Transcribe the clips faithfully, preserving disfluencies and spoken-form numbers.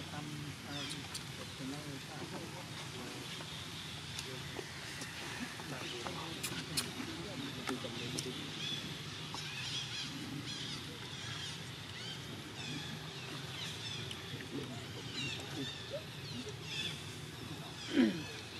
Hãy subscribe cho kênh Ghiền Mì Gõ để không bỏ lỡ những video hấp dẫn. Hãy subscribe cho kênh Ghiền Mì Gõ để không bỏ lỡ những video hấp dẫn.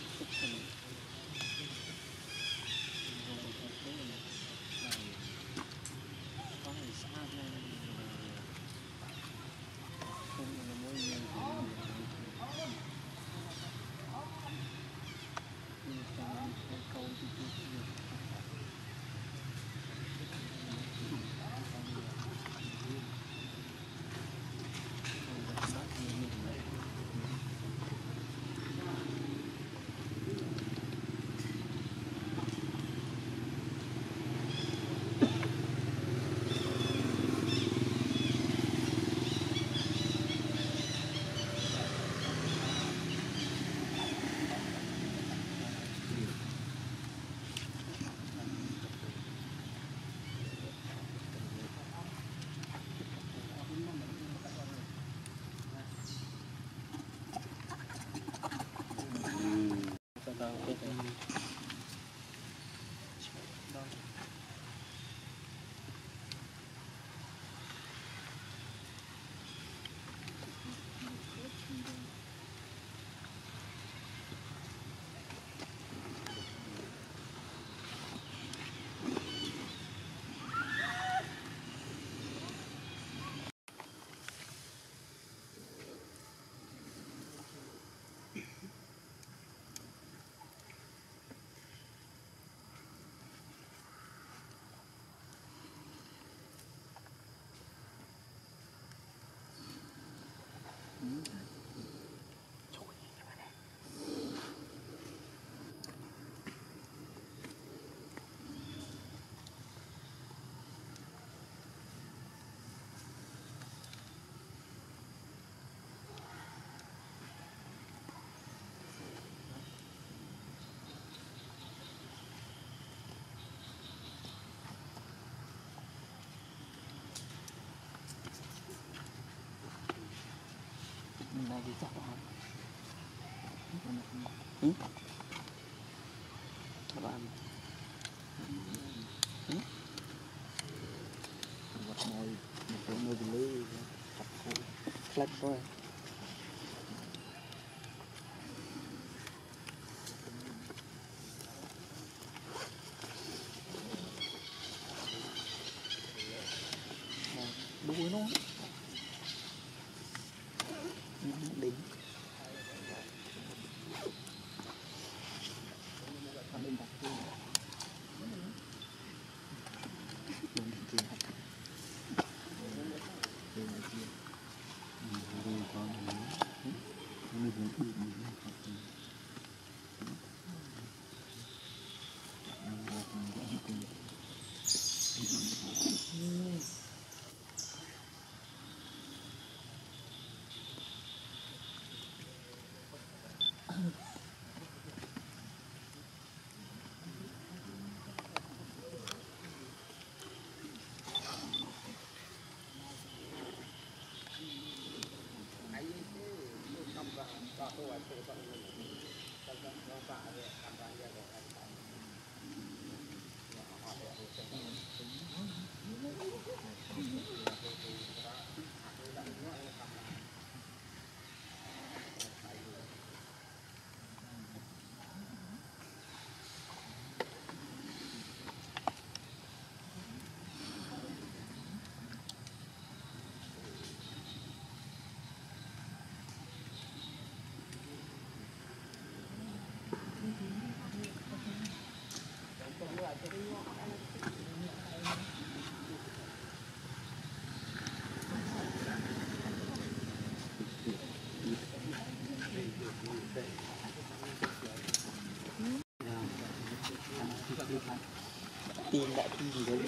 tin đã tin với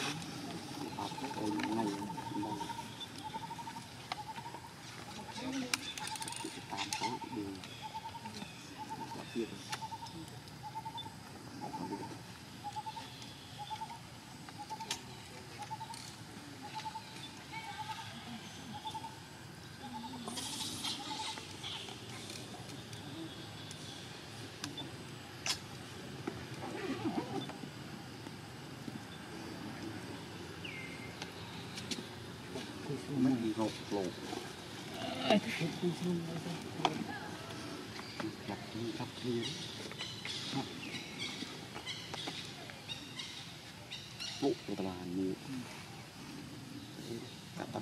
học của ngày mùng tám tháng mười đã tin mình đi gọc lộ đặt đi đặt đi lộ của ta là nhiều đặt đặt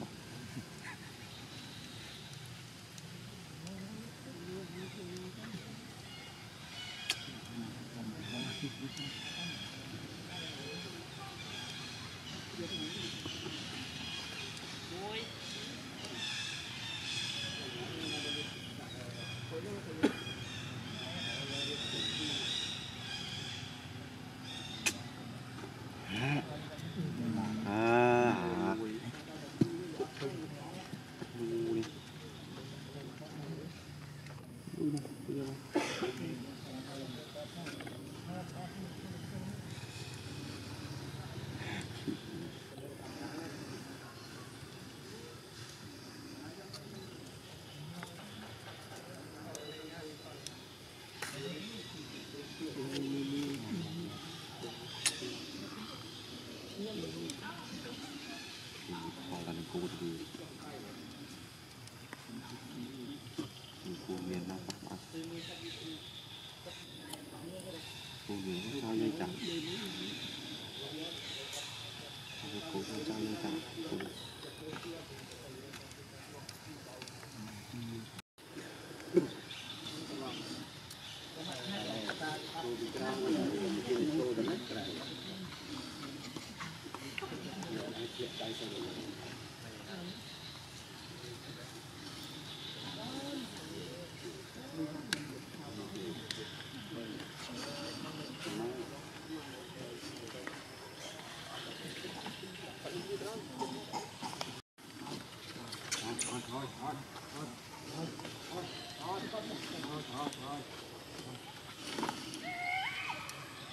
Tuột kia đâu, tuột